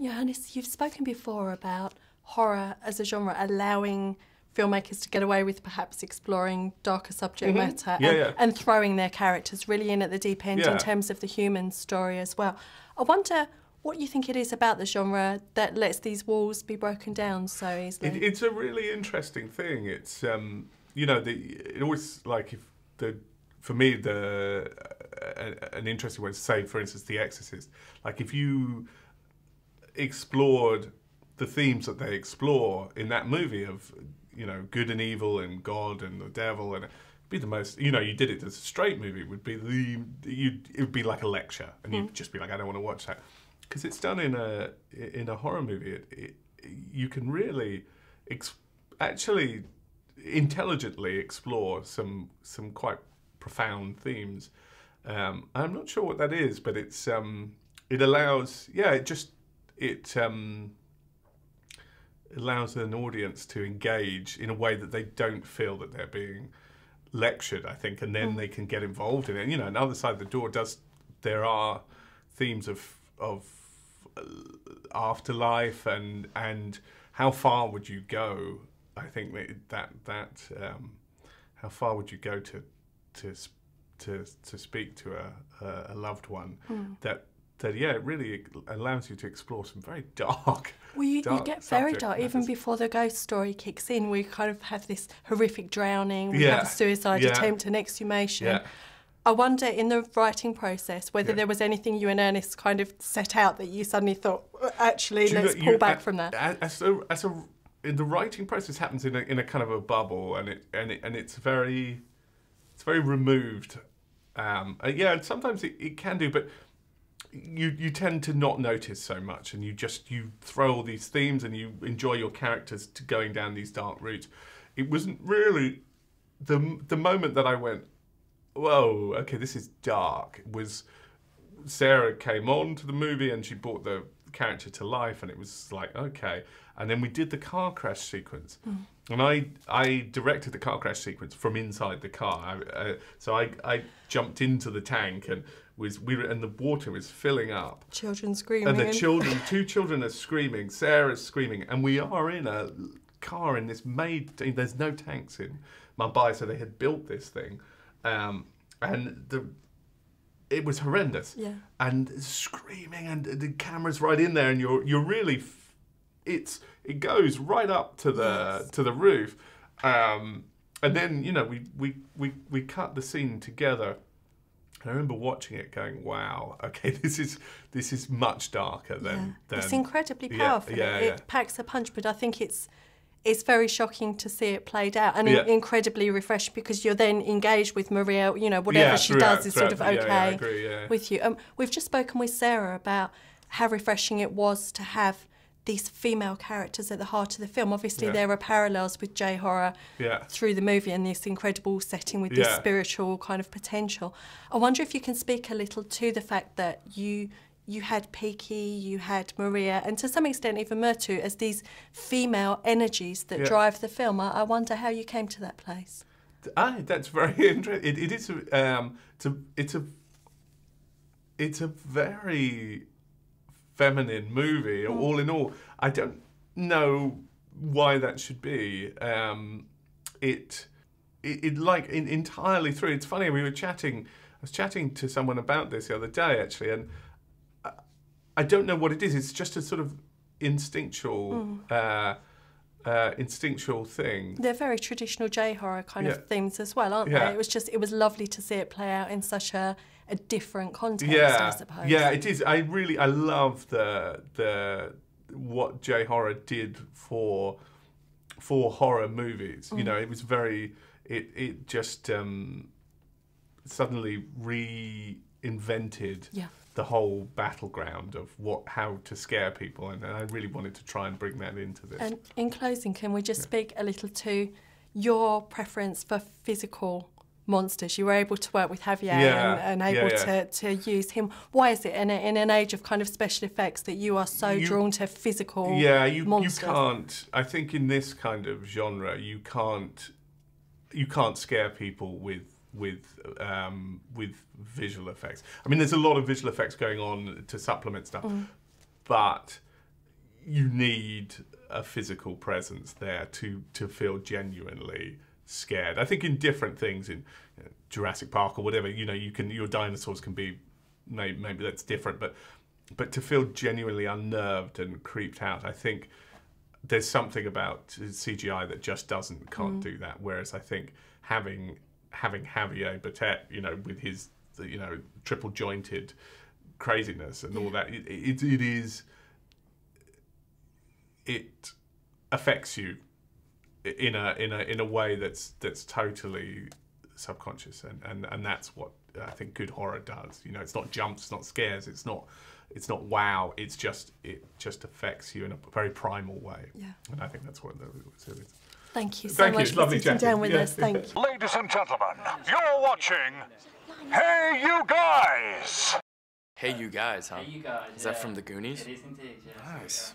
Johannes, you've spoken before about horror as a genre allowing filmmakers to get away with perhaps exploring darker subject matter and throwing their characters really in at the deep end in terms of the human story as well. I wonder what you think it is about the genre that lets these walls be broken down so easily. It's a really interesting thing. It's, you know, it always, like, if the, for me, the an interesting way to say, for instance, The Exorcist, like, if you explored the themes that they explore in that movie of, you know, good and evil and God and the devil, and it'd be the most, you know, you did it as a straight movie, it would be the, it would be like a lecture, and you'd just be like, I don't want to watch that. Because it's done in a horror movie, you can really actually intelligently explore some quite profound themes. I'm not sure what that is, but it's it allows allows an audience to engage in a way that they don't feel that they're being lectured, I think, and then they can get involved in it. And, you know, and The Other Side of the Door does. There are themes of afterlife and how far would you go? I think that how far would you go to speak to a loved one? That yeah, it really allows you to explore some very dark. Well, you get very dark even before the ghost story kicks in. We kind of have this horrific drowning. We have a suicide attempt, an exhumation. I wonder, in the writing process, whether there was anything you and Ernest kind of set out that you suddenly thought, actually, let's pull back from that. The writing process happens in a kind of a bubble, and it's very removed. Yeah, sometimes it can do, but you tend to not notice so much, and you throw all these themes, and you enjoy your characters going down these dark routes. It wasn't really the moment that I went, whoa, okay, this is dark, was Sarah came on to the movie and she brought the character to life, and it was like, okay. And then we did the car crash sequence. And I directed the car crash sequence from inside the car. So I jumped into the tank, and and the water was filling up. Children screaming. And two children are screaming, Sarah's screaming, and we are in a car in this there's no tanks in Mumbai, so they had built this thing. And it was horrendous, and screaming, and the camera's right in there, and you're really, it goes right up to the to the roof, and then, you know, we cut the scene together, and I remember watching it going, wow, okay, this is much darker than it's incredibly powerful. It packs a punch, but I think it's very shocking to see it played out, and incredibly refreshing, because you're then engaged with Maria, you know, whatever she does is sort of okay with you. We've just spoken with Sarah about how refreshing it was to have these female characters at the heart of the film. Obviously there are parallels with J-horror through the movie, and this incredible setting with this spiritual kind of potential. I wonder if you can speak a little to the fact that you had Peaky, you had Maria, and to some extent even Myrtle, as these female energies that drive the film. I wonder how you came to that place. That's very interesting. It's a very feminine movie, all in all. I don't know why that should be. It entirely through. It's funny, I was chatting to someone about this the other day, actually, and I don't know what it is. It's just a sort of instinctual, instinctual thing. They're very traditional J-horror kind of themes as well, aren't they? It was lovely to see it play out in such a different context, I suppose. Yeah, it is. I love what J-horror did for horror movies. You know, it was very. It just suddenly reinvented. The whole battleground of how to scare people, and I really wanted to try and bring that into this. And in closing, can we just speak a little to your preference for physical monsters? You were able to work with Javier and able to use him. Why is it in an age of kind of special effects that you are so drawn to physical monsters? You can't. I think in this kind of genre, you can't scare people with visual effects. I mean, there's a lot of visual effects going on to supplement stuff, but you need a physical presence there to feel genuinely scared. I think in different things, in Jurassic Park or whatever, you know, you can, your dinosaurs can be, maybe that's different, but to feel genuinely unnerved and creeped out, I think there's something about CGI that just doesn't, can't do that. Whereas I think having Javier Botet, you know, with his, you know, triple jointed craziness and all that, it affects you in a way that's totally subconscious, and that's what I think good horror does. You know, it's not jumps, it's not scares, it's not wow, it just affects you in a very primal way. Yeah. And I think that's what the series is. Thank you so much for sitting down with us. Thank you. Ladies and gentlemen, you're watching Hey You Guys. Hey You Guys, huh? Hey You Guys. Is that from the Goonies? It is indeed, yes. Nice.